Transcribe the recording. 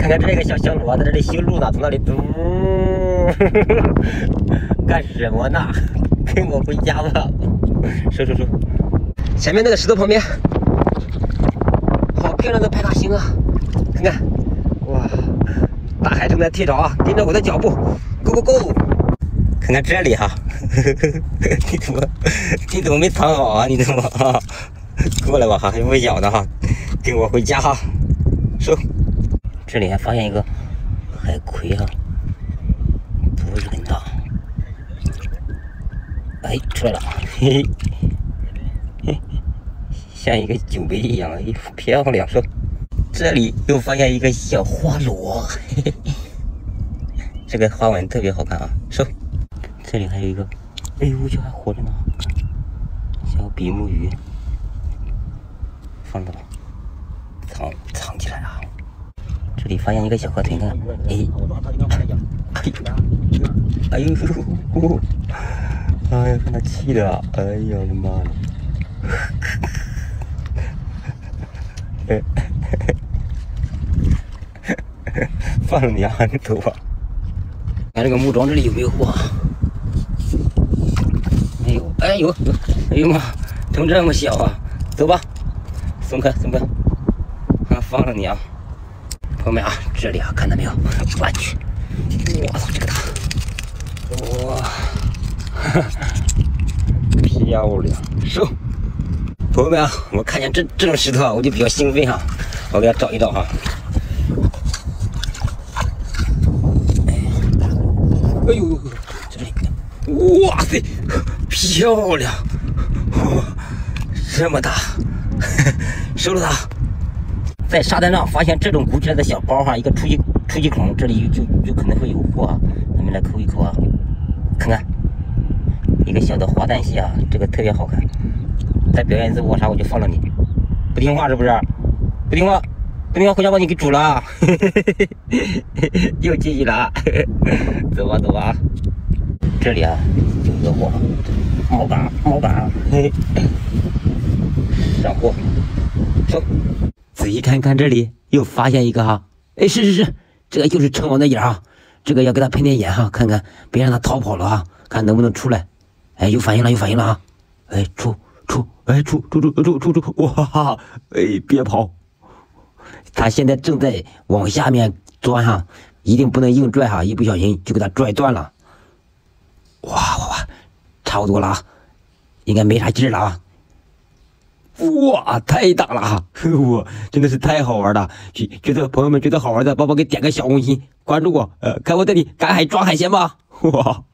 看看这个小香骡子，这修路呢，从那里嘟，干什么呢？跟我回家吧！收！前面那个石头旁边，好漂亮的白塔星啊！看看，哇，大海正在退潮啊！跟着我的脚步 ，Go！ 看看这里哈，你怎么没藏好啊？你怎么啊？过来吧哈，还不咬呢哈，跟我回家哈，收。 这里还发现一个海葵哈、啊，不会是很大。哎，出来了，嘿嘿，像一个酒杯一样，哎，漂亮！说，这里又发现一个小花螺，嘿嘿，这个花纹特别好看啊。说，这里还有一个，哎呦，这还活着呢，小比目鱼，放着吧，藏起来啊。 这里发现一个小河豚，看，哎呦，看他气的，哎呀，我的妈了！放了你啊，你走吧。看这个木桩，这里有没有货？没有，哎呦，哎呦妈，怎么这么小啊？走吧，松开，啊，放了你啊！ 朋友们啊，这里啊，看到没有？我去，我操，这个大！哇，哈哈，漂亮！收。朋友们啊，我看见这种石头啊，我就比较兴奋啊，我给它找一找哈、啊。哎呦，这里，哇塞，漂亮！哇，这么大，收了它。 在沙滩上发现这种鼓起来的小包哈，一个出气孔，这里就可能会有货啊，咱们来抠一抠啊，看看一个小的滑蛋蟹啊，这个特别好看。再表演一次我啥我就放了你，不听话是不是？不听话，回家把你给煮了啊！又进去了啊！走吧。这里啊有一个货，毛杆，嘿，上货，走。 仔细看看，这里又发现一个哈，哎，是，这个就是成王的眼啊，这个要给他喷点盐哈，看看别让他逃跑了啊，看能不能出来。哎，有反应了啊，哎，出，哇哈，哎，别跑，他现在正在往下面钻哈，一定不能硬拽哈，一不小心就给他拽断了。哇，差不多了啊，应该没啥劲了啊。 哇，太大了啊！我真的是太好玩了，觉得朋友们觉得好玩的，帮我给点个小红心，关注我，看我带你赶海抓海鲜吧！哇。